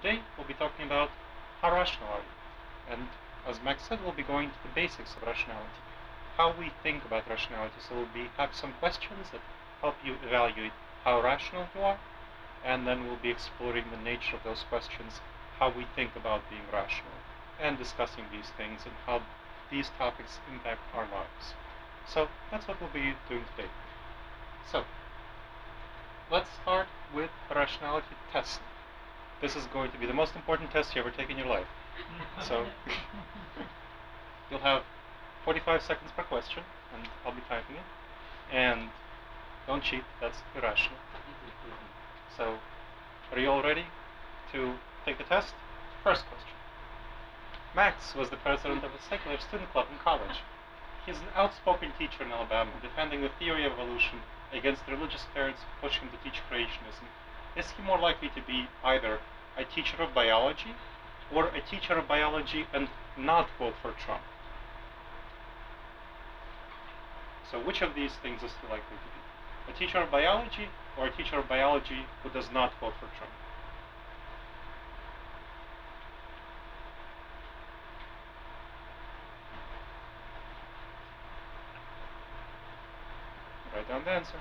today we'll be talking about how rational are you. And as Max said, we'll be going to the basics of rationality, how we think about rationality. So we'll have some questions that help you evaluate how rational you are, and then we'll be exploring the nature of those questions, how we think about being rational, and discussing these things and how these topics impact our lives. So that's what we'll be doing today. So let's start with a rationality test. This is going to be the most important test you ever take in your life. So you'll have 45 seconds per question, and I'll be typing it. And don't cheat, that's irrational. So are you all ready to take the test? First question. Max was the president of a secular student club in college. He's an outspoken teacher in Alabama, defending the theory of evolution against religious parents pushing him to teach creationism. Is he more likely to be either a teacher of biology or a teacher of biology and not vote for Trump? So which of these things is he likely to be? A teacher of biology or a teacher of biology who does not vote for Trump? Write down the answer.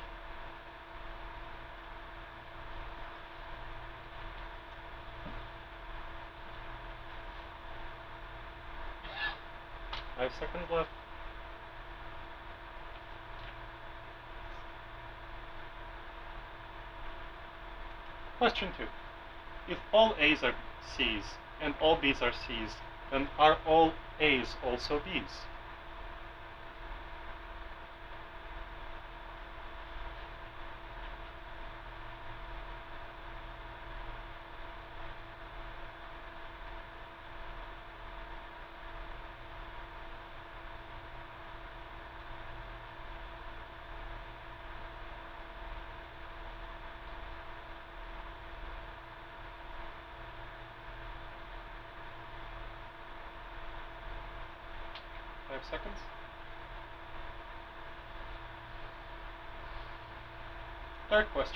Five seconds left. Question 2. If all A's are C's and all B's are C's, then are all A's also B's? Seconds. Third question.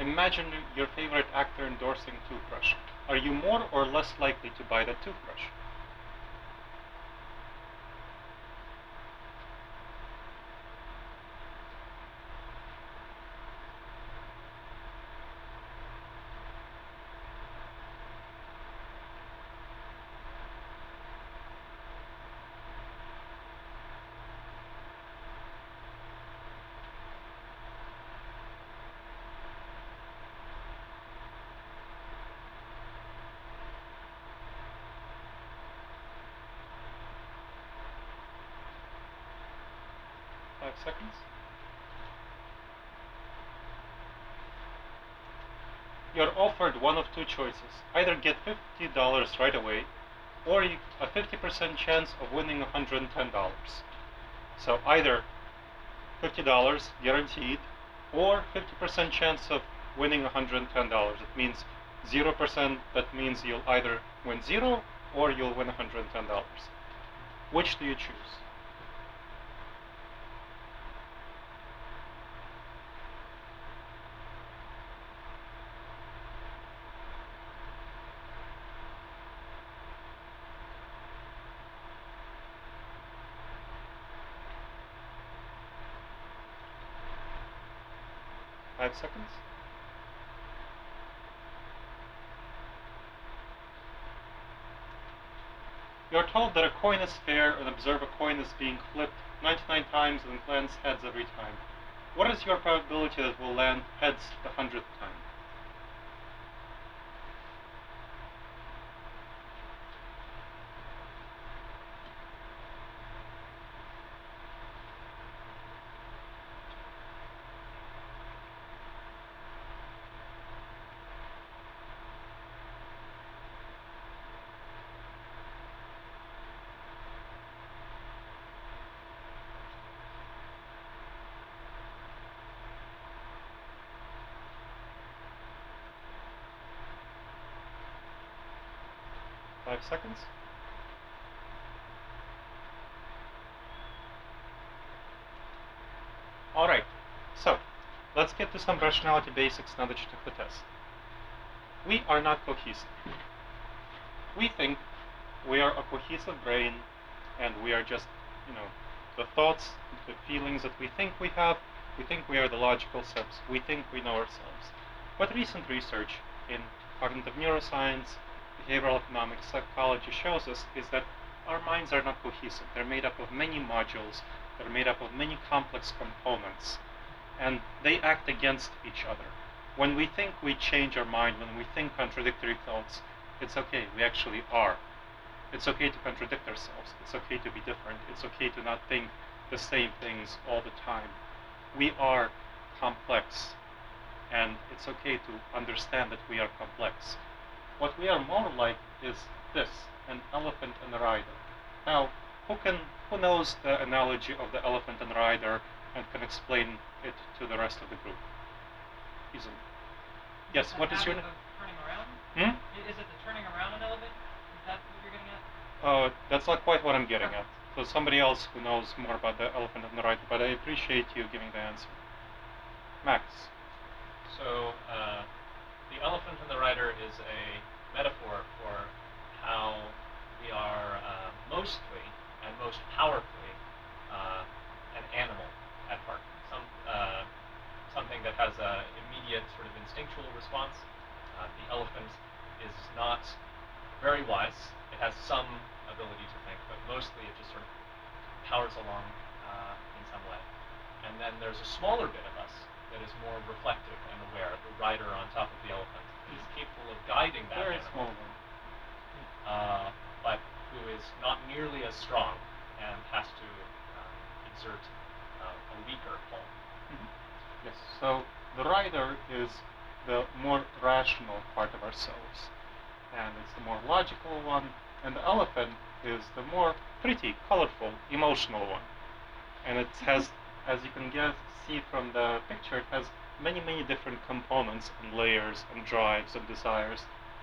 Imagine your favorite actor endorsing toothbrush. Are you more or less likely to buy that toothbrush? Seconds. You're offered one of two choices. Either get $50 right away, or a 50% chance of winning $110. So either $50 guaranteed, or 50% chance of winning $110. It means 0%. That means you'll either win 0 or you'll win $110. Which do you choose? Seconds. You're told that a coin is fair and observe a coin is being flipped 99 times and lands heads every time. What is your probability that it will land heads the 100th time? Seconds. Alright, so let's get to some rationality basics now that you took the test. we are not cohesive. We think we are a cohesive brain, and we are just, you know, the thoughts, the feelings that we think we have, we think we are the logical steps, we think we know ourselves. But recent research in cognitive neuroscience, behavioral economics, psychology shows us is that our minds are not cohesive. They're made up of many modules, they're made up of many complex components, and they act against each other. When we think we change our mind, when we think contradictory thoughts, it's okay, we actually are. It's okay to contradict ourselves, it's okay to be different, it's okay to not think the same things all the time. We are complex, and it's okay to understand that we are complex. What we are more like is this, an elephant and a rider. Now, who knows the analogy of the elephant and rider and can explain it to the rest of the group? Easily. Yes, what is your name? Turning around? Hmm? Is it the turning around an elephant? Is that what you're getting at? That's not quite what I'm getting at. So somebody else who knows more about the elephant and the rider, but I appreciate you giving the answer. Max. So the elephant and the rider is a metaphor for how we are mostly and most powerfully an animal at heart. Something that has an immediate sort of instinctual response. The elephant is not very wise. It has some ability to think, but mostly it just sort of powers along in some way. And then there's a smaller bit of us that is more reflective and aware. The rider on top of the elephant is capable of guiding that animal, but who is not nearly as strong and has to exert a weaker pull. Mm-hmm. Yes. So the rider is the more rational part of ourselves, and it's the more logical one. And the elephant is the more pretty, colorful, emotional one. And it has, as you can see from the picture, it has many, many different components and layers and drives and desires.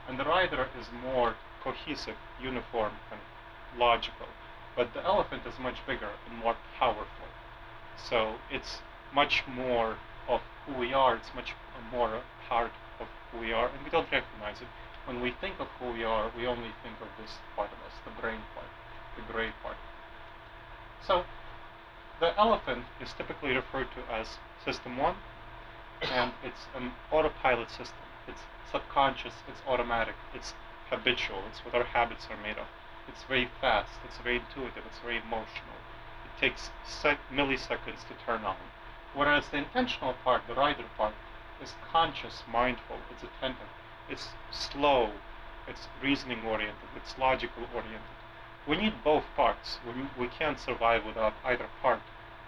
And the rider is more cohesive, uniform, and logical. But the elephant is much bigger and more powerful. So it's much more of who we are. It's much more a part of who we are, and we don't recognize it. When we think of who we are, we only think of this part of us, the brain part, the gray part. So the elephant is typically referred to as system 1, and it's an autopilot system. It's subconscious, it's automatic, it's habitual, it's what our habits are made of. It's very fast, it's very intuitive, it's very emotional. It takes milliseconds to turn on. Whereas the intentional part, the rider part, is conscious, mindful, it's attentive. It's slow, it's reasoning-oriented, it's logical-oriented. We need both parts. We can't survive without either part.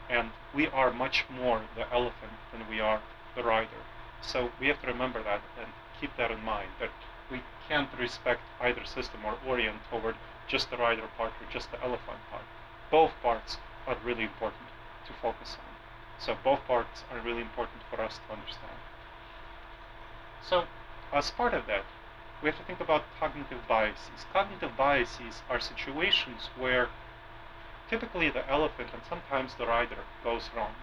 And we are much more the elephant than we are the rider. So we have to remember that and keep that in mind, that we can't respect either system or orient toward just the rider part or just the elephant part. Both parts are really important to focus on. So both parts are really important for us to understand. So, as part of that, we have to think about cognitive biases. Cognitive biases are situations where typically the elephant and sometimes the rider goes wrong.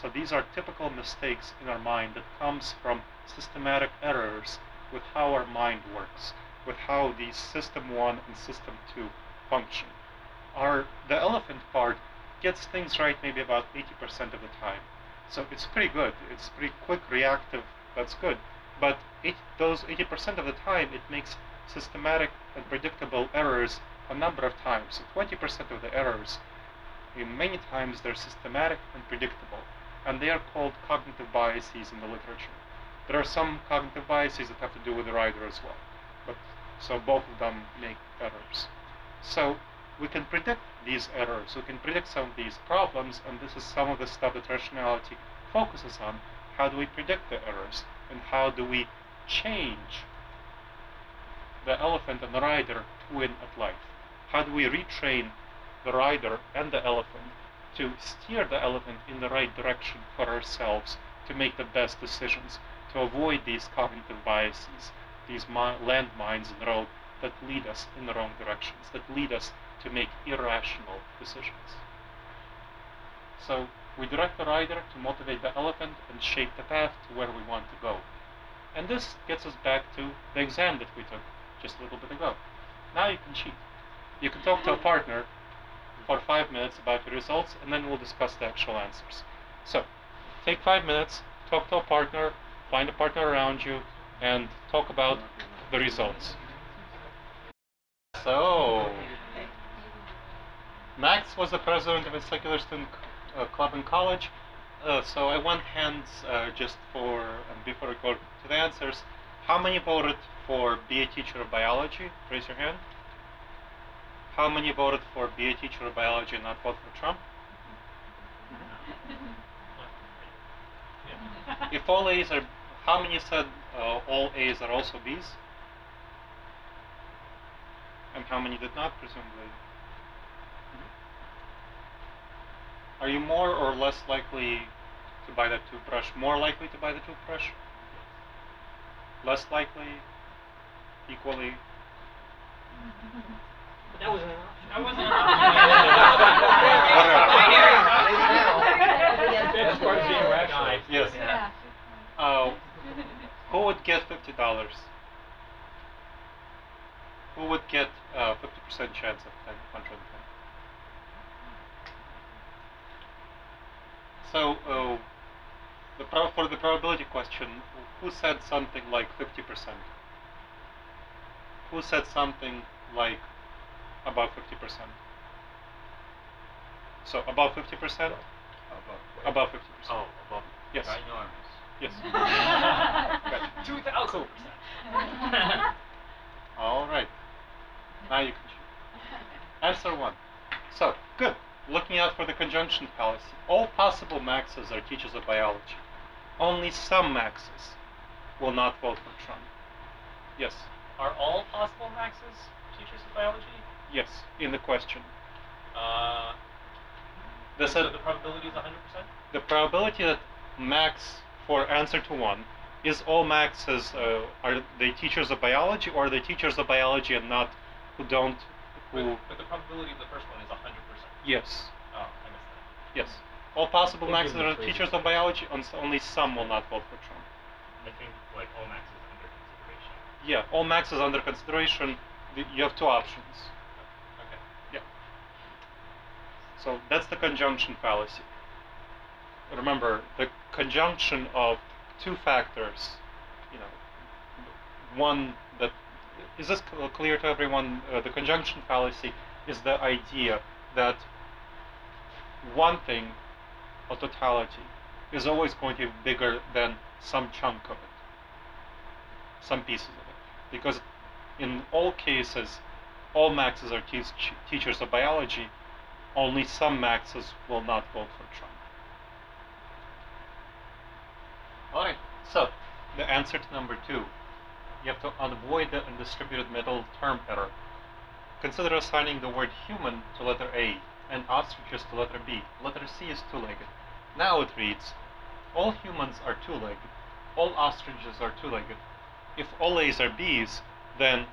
So these are typical mistakes in our mind that comes from systematic errors with how our mind works, with how these system 1 and system 2 function. The elephant part gets things right maybe about 80% of the time. So it's pretty good. It's pretty quick, reactive, that's good. But those 80% of the time, it makes systematic and predictable errors a number of times. So 20% of the errors, many times they're systematic and predictable. And they are called cognitive biases in the literature. There are some cognitive biases that have to do with the rider as well. So both of them make errors. So we can predict these errors. We can predict some of these problems. And this is some of the stuff that rationality focuses on. How do we predict the errors? And how do we change the elephant and the rider to win at life? How do we retrain the rider and the elephant to steer the elephant in the right direction for ourselves, to make the best decisions, to avoid these cognitive biases, these landmines in the road that lead us in the wrong directions, that lead us to make irrational decisions? So we direct the rider to motivate the elephant and shape the path to where we want to go. And this gets us back to the exam that we took just a little bit ago. Now you can cheat. You can talk to a partner for 5 minutes about your results, and then we'll discuss the actual answers. So, take 5 minutes, talk to a partner, find a partner around you, and talk about the results. So, Max was the president of a secular student club in college. So I want hands just for, before we go to the answers, how many voted for be a teacher of biology? Raise your hand. How many voted for be a teacher of biology and not vote for Trump? Mm-hmm. If all A's are, how many said all A's are also B's? And how many did not, presumably? Are you more or less likely to buy that toothbrush? More likely to buy the toothbrush? Less likely? Equally? That wasn't an option. That wasn't an option. That's part of being rational. Yes. Yeah. Who would get $50? Who would get 50% chance of 110? So, for the probability question, who said something like 50%? Who said something like above 50%? So, above 50%? Above 50%. Oh, above. Yes. Ginormous. Yes. 2,000%. Cool. All right. Now you can choose. Answer one. So, good. Looking out for the conjunction fallacy. All possible Maxes are teachers of biology. Only some Maxes will not vote for Trump. Yes? Are all possible Maxes teachers of biology? Yes, in the question. So the probability is 100%? The probability that Max, for answer to one, is all Maxes, are they teachers of biology, or are they teachers of biology and not who don't, who... But the probability of the first one is 100%. Yes. Oh, I missed that. Yes. All possible Maxes are teachers of biology, and only some will not vote for Trump. I think, like, all Maxes under consideration. Yeah, all Maxes under consideration. You have two options. Okay. Yeah. So that's the conjunction fallacy. Remember, the conjunction of two factors, you know, one that... Is this clear to everyone? The conjunction fallacy is the idea that one thing, a totality, is always going to be bigger than some chunk of it, some pieces of it. Because in all cases, all Maxes are teachers of biology, only some Maxes will not vote for Trump. Alright, so the answer to number two, you have to avoid the undistributed middle term error. Consider assigning the word human to letter A and ostriches to letter B. Letter C is two-legged. Now it reads, all humans are two-legged. All ostriches are two-legged. If all A's are B's, then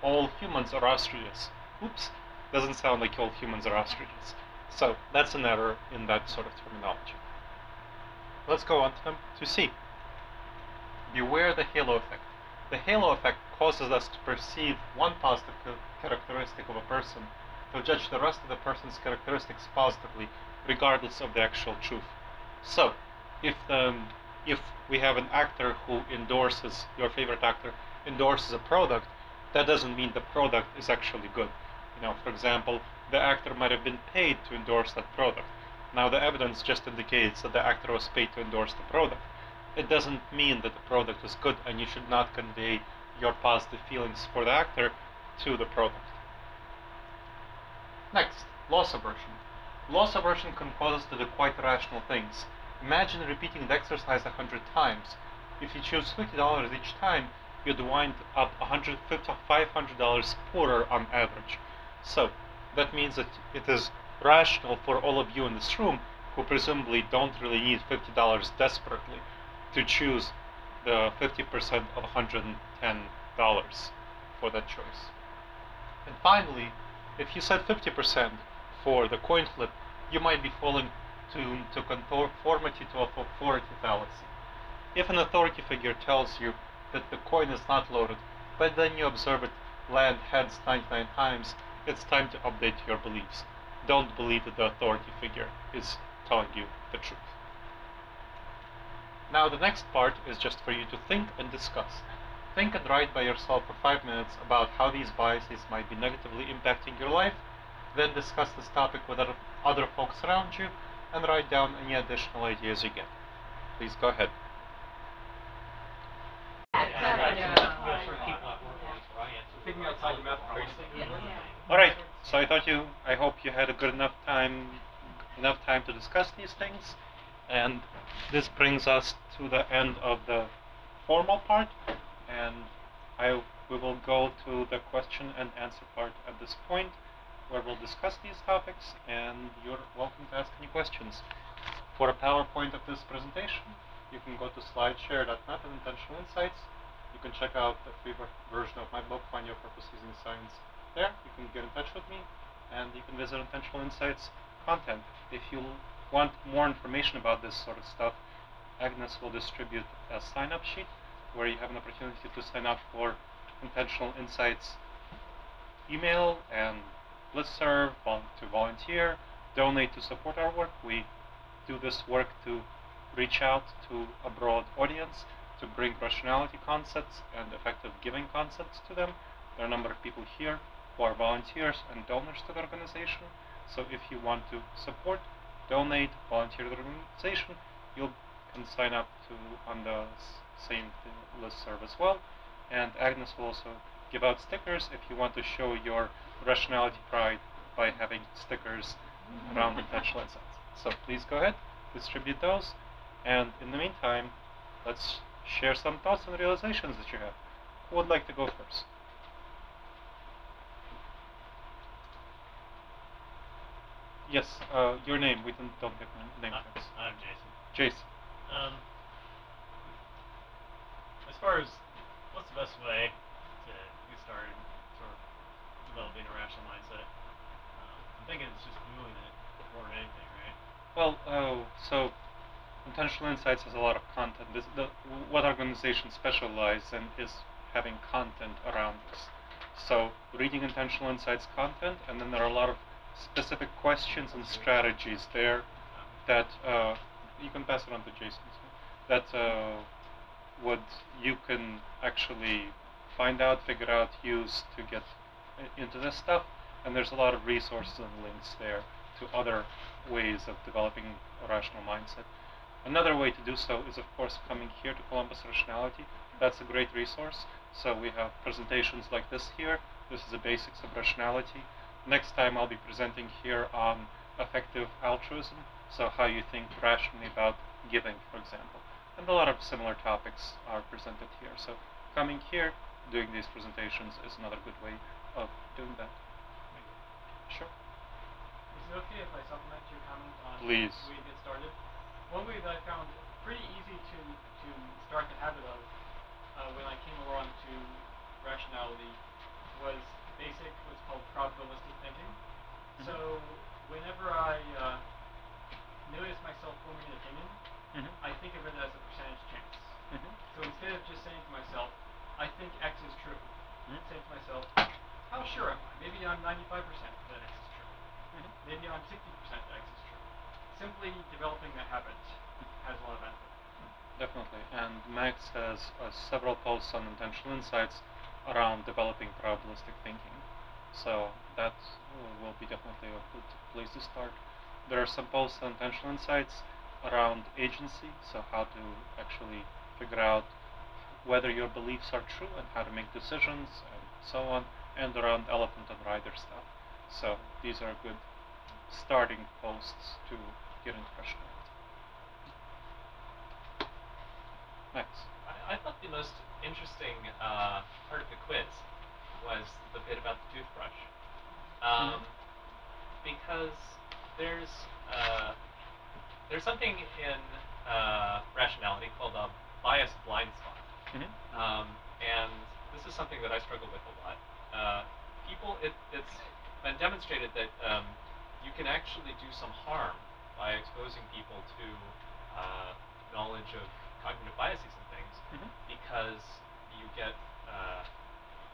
all humans are ostriches. Oops, doesn't sound like all humans are ostriches. So that's an error in that sort of terminology. Let's go on to C. Beware the halo effect. The halo effect causes us to perceive one positive characteristic of a person, to judge the rest of the person's characteristics positively, regardless of the actual truth. So, if we have an actor who endorses, your favorite actor, endorses a product, that doesn't mean the product is actually good. You know, for example, the actor might have been paid to endorse that product. Now the evidence just indicates that the actor was paid to endorse the product. It doesn't mean that the product is good, and you should not convey your positive feelings for the actor to the product. Next, loss aversion. Loss aversion can cause us to do quite irrational things. Imagine repeating the exercise 100 times. If you choose $50 each time, you'd wind up $500 poorer on average. So, that means that it is rational for all of you in this room, who presumably don't really need $50 desperately, to choose the 50% of $110 for that choice. And finally, if you said 50% for the coin flip, you might be falling to conformity to authority fallacy. If an authority figure tells you that the coin is not loaded, but then you observe it land heads 99 times, it's time to update your beliefs. Don't believe that the authority figure is telling you the truth. Now the next part is just for you to think and discuss. Think and write by yourself for 5 minutes about how these biases might be negatively impacting your life, then discuss this topic with other folks around you, and write down any additional ideas you get. Please go ahead. Alright, so I hope you had a good enough time to discuss these things, and this brings us to the end of the formal part, and we will go to the question and answer part at this point, where we'll discuss these topics, and you're welcome to ask any questions. For a PowerPoint of this presentation, you can go to slideshare.net and Intentional Insights. You can check out the free version of my book, Find Your Purpose Using Science, there. You can get in touch with me, and you can visit Intentional Insights content. If you want more information about this sort of stuff, Agnes will distribute a sign-up sheet where you have an opportunity to sign up for Intentional Insights email and listserv, to volunteer, donate to support our work. We do this work to reach out to a broad audience, to bring rationality concepts and effective giving concepts to them. There are a number of people here who are volunteers and donors to the organization. So if you want to support, donate, volunteer to the organization, you can sign up on the same listserv as well. And Agnes will also give out stickers if you want to show your rationality pride by having stickers around Intentional Insights. So please go ahead, distribute those, and in the meantime, let's share some thoughts and realizations that you have. Who would like to go first? Yes, your name. We don't get name first. I'm Jason. Jason. As far as what's the best way to get started sort of developing a rational mindset, I'm thinking it's just doing it more than anything, right? Well, so Intentional Insights has a lot of content. What organizations specialize in is having content around this. So reading Intentional Insights content, and then there are a lot of specific questions and strategies there that you can pass it on to Jason. That what you can actually find out, figure out, use to get into this stuff. And there's a lot of resources and links there to other ways of developing a rational mindset. Another way to do so is, of course, coming here to Columbus Rationality. That's a great resource. So we have presentations like this here. This is the basics of rationality. Next time I'll be presenting here on effective altruism, so how you think rationally about giving, for example. And a lot of similar topics are presented here. So coming here, doing these presentations is another good way of doing that. Sure. Is it okay if I supplement your comment on how we get started? One way that I found pretty easy to start the habit of when I came along to rationality was basic, what's called probabilistic thinking. Mm-hmm. So whenever I notice myself forming an opinion, mm-hmm. I think of it as a percentage chance. Mm-hmm. So instead of just saying to myself, I think X is true, mm-hmm. Say to myself, how sure am I? Maybe I'm 95% that X is true. Mm-hmm. Maybe I'm 60% that X is true. Simply developing that habit has a lot of benefit. Definitely. And Max has several posts on Intentional Insights around developing probabilistic thinking. So that will be definitely a good place to start. There are some posts on Intentional Insights around agency, so how to actually figure out whether your beliefs are true and how to make decisions and so on, and around elephant and rider stuff. So these are good starting posts to get into rationality. Max? I thought the most interesting part of the quiz was the bit about the toothbrush, because there's something in rationality called a biased blind spot, mm-hmm. And this is something that I struggle with a lot. It's been demonstrated that you can actually do some harm by exposing people to knowledge of cognitive biases and things, because you get,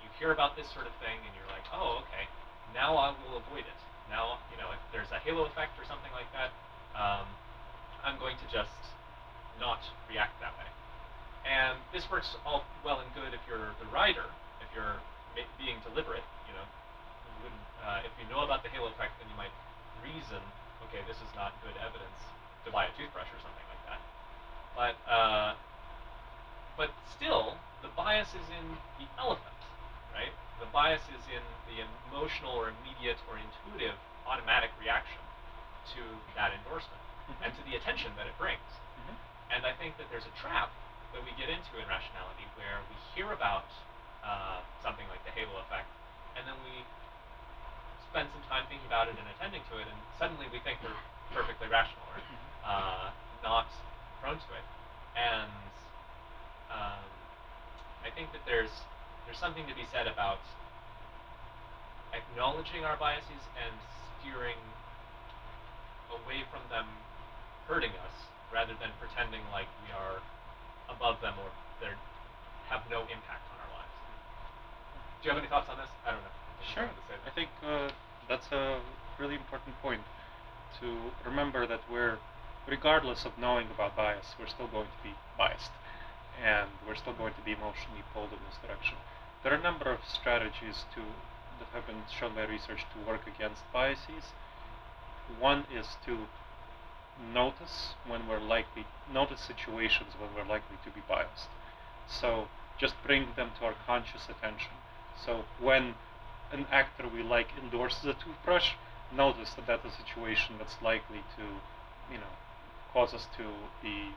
you hear about this sort of thing and you're like, oh, okay, now I will avoid it. Now, you know, if there's a halo effect or something like that, I'm going to just not react that way. And this works all well and good if you're the rider, if you're being deliberate, you know. If you know about the halo effect, then you might reason, okay, this is not good evidence to buy a toothbrush or something like that. But still, the bias is in the elephant, right? The bias is in the emotional or immediate or intuitive automatic reaction to that endorsement and to the attention that it brings. And I think that there's a trap that we get into in rationality where we hear about something like the halo effect, and then we spend some time thinking about it and attending to it, and suddenly we think we're perfectly rational or not prone to it. And I think that there's something to be said about acknowledging our biases and steering away from them hurting us, rather than pretending like we are above them or they have no impact on our lives. Do you have any thoughts on this? I don't know. Sure. I think that's a really important point, to remember that we're, regardless of knowing about bias, we're still going to be biased, and we're still going to be emotionally pulled in this direction. There are a number of strategies that have been shown by research to work against biases. One is to notice situations when we're likely to be biased. So just bring them to our conscious attention. So when an actor we like endorses a toothbrush, notice that that's a situation that's likely to, you know, cause us to be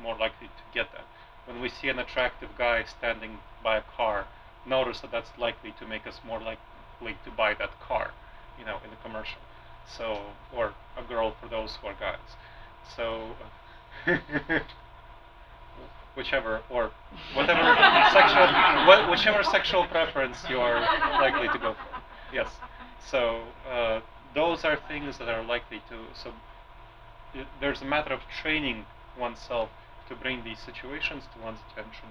more likely to get that. When we see an attractive guy standing by a car, notice that that's likely to make us more likely to buy that car, you know, in the commercial. So, or a girl for those who are guys. So, whichever sexual preference you are likely to go for. Yes. So those are things that are likely to. So there's a matter of training oneself to bring these situations to one's attention.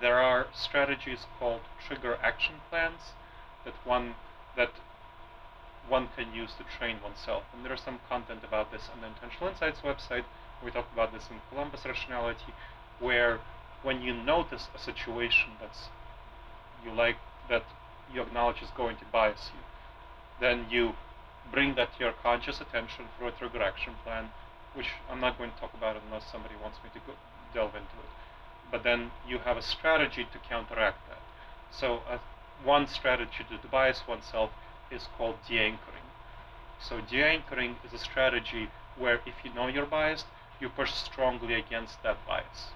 There are strategies called trigger action plans that one can use to train oneself. And there's some content about this on the Intentional Insights website. We talk about this in Columbus Rationality, where when you notice a situation that you acknowledge is going to bias you, then you bring that to your conscious attention through a trigger action plan, which I'm not going to talk about unless somebody wants me to go delve into it. But then you have a strategy to counteract that. So one strategy to bias oneself is called de-anchoring. So de-anchoring is a strategy where if you know you're biased, you push strongly against that bias.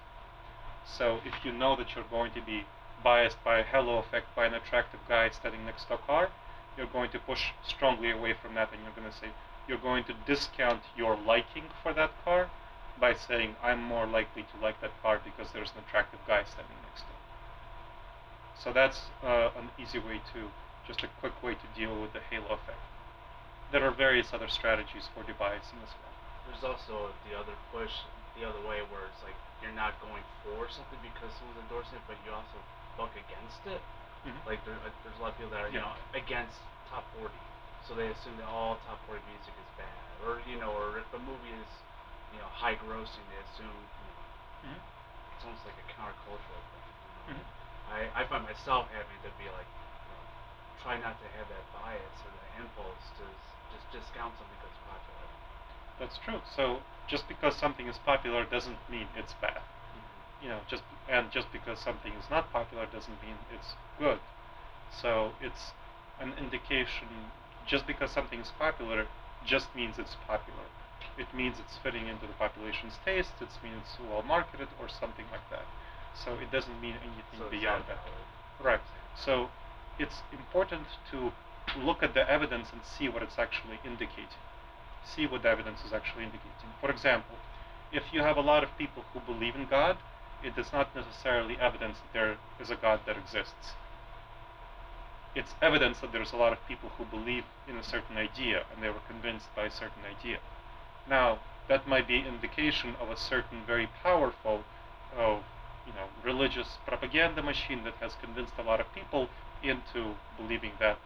So if you know that you're going to be biased by a halo effect, by an attractive guy standing next to a car, you're going to push strongly away from that, and you're going to say, you're going to discount your liking for that car by saying, I'm more likely to like that car because there's an attractive guy standing next to it. So that's an easy way to, just a quick way to deal with the halo effect. There are various other strategies for debiasing as well. There's also the other push, the other way, where it's like you're not going for something because someone's endorsing it, but you also buck against it. Like there's a lot of people that are against top 40, so they assume that all top 40 music is bad, or or if a movie is high grossing, they assume it's almost like a countercultural thing. I find myself having to be like, try not to have that bias or that impulse to just discount something that's popular. That's true. So just because something is popular doesn't mean it's bad. Just because something is not popular doesn't mean it's good. So it's an indication. Just because something is popular just means it's popular. It means it's fitting into the population's taste. It means it's well marketed or something like that. So it doesn't mean anything beyond that. Right. So it's important to look at the evidence and see what it's actually indicating. See what the evidence is actually indicating. For example, if you have a lot of people who believe in God, it is not necessarily evidence that there is a God that exists. It's evidence that there's a lot of people who believe in a certain idea and they were convinced by a certain idea. Now, that might be an indication of a certain very powerful religious propaganda machine that has convinced a lot of people into believing that